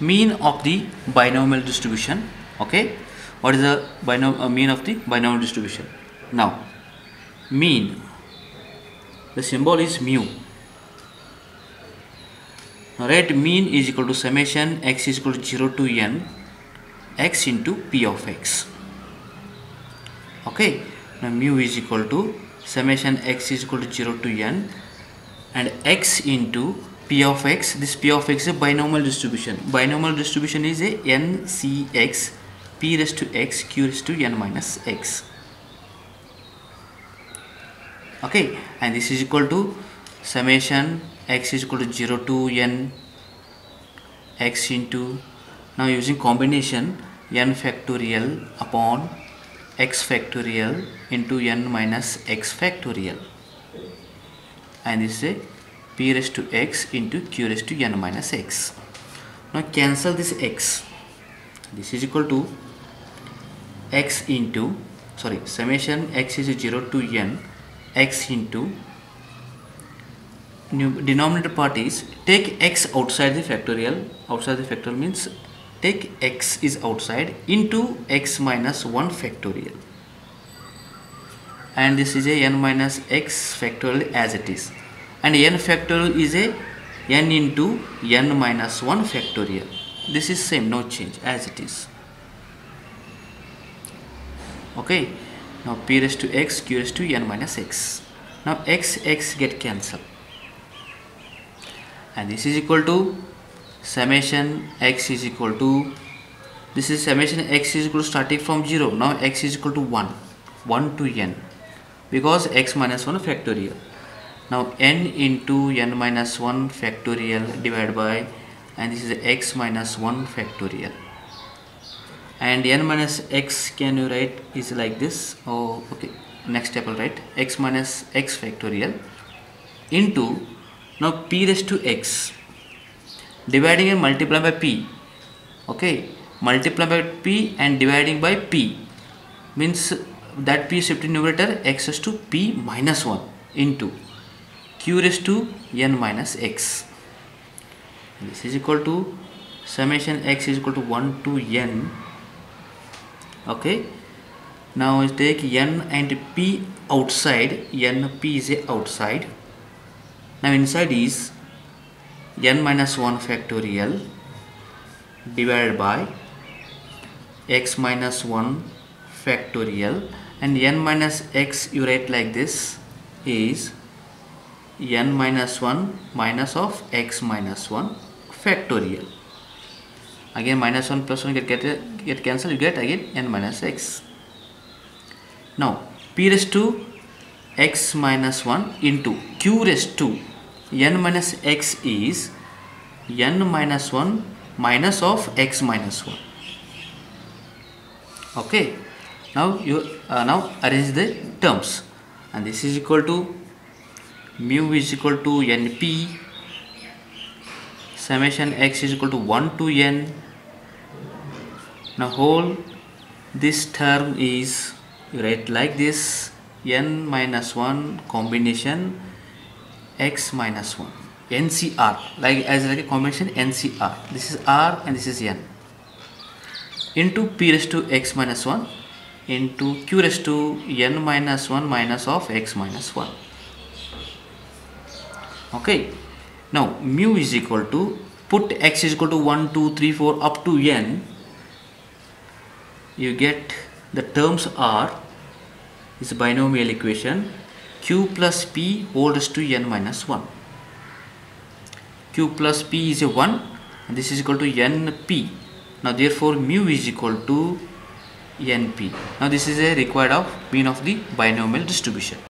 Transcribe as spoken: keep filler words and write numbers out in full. mean of the binomial distribution. Okay, what is the binom uh, mean of the binomial distribution? Now, mean, the symbol is mu. Right, mean is equal to summation x is equal to zero to n x into p of x. Okay, now mu is equal to summation x is equal to zero to n and x into p of x. This p of x is a binomial distribution. Binomial distribution is a n c x p raised to x q raised to n minus x. Okay, and this is equal to summation x is equal to zero to n x into, now using combination, n factorial upon x factorial into n minus x factorial, and this is a p raised to x into q raised to n minus x. Now cancel this x. This is equal to x into, sorry, summation x is zero to n x into, new denominator part is take x outside the factorial. Outside the factorial means take x is outside into x minus one factorial, and this is a n minus x factorial as it is, and n factorial is a n into n minus one factorial. This is same, no change, as it is. Okay, now p raised to x, q raised to n minus x. Now x x get cancelled, and this is equal to summation x is equal to, this is summation x is equal to starting from zero, now x is equal to one, one to n, because x minus one factorial. Now n into n minus one factorial divided by, and this is x minus one factorial, and n minus x, can you write is like this? Oh, okay, next step I'll write x minus x factorial into, now p raised to x, dividing and multiplying by p. Okay, multiplying by p and dividing by p means that p shifted in numerator, x raised to p minus one into q raised to n minus x. This is equal to summation x is equal to one to n. Okay, now take n and p outside, n p is a outside. Now inside is n minus one factorial divided by x minus one factorial, and n minus x you write like this is n minus one minus of x minus one factorial. Again minus one plus one get, get, get cancelled, you get again n minus x. Now p raised to x minus one into q raised to n minus x is n minus one minus of x minus one. Okay, now you uh, now arrange the terms, and this is equal to mu is equal to np, summation x is equal to one to n. Now whole this term is, you write like this, n minus one combination x minus one, N C R, like as like a combination N C R. This is R and this is N, into p raised to x minus one into q raised to n minus one minus of x minus one. Okay, now mu is equal to, put x is equal to one, two, three, four up to n, you get the terms are, is binomial equation q plus p whole raised to n minus one. Q plus p is a one, and this is equal to np. Now therefore mu is equal to np. Now this is a required of mean of the binomial distribution.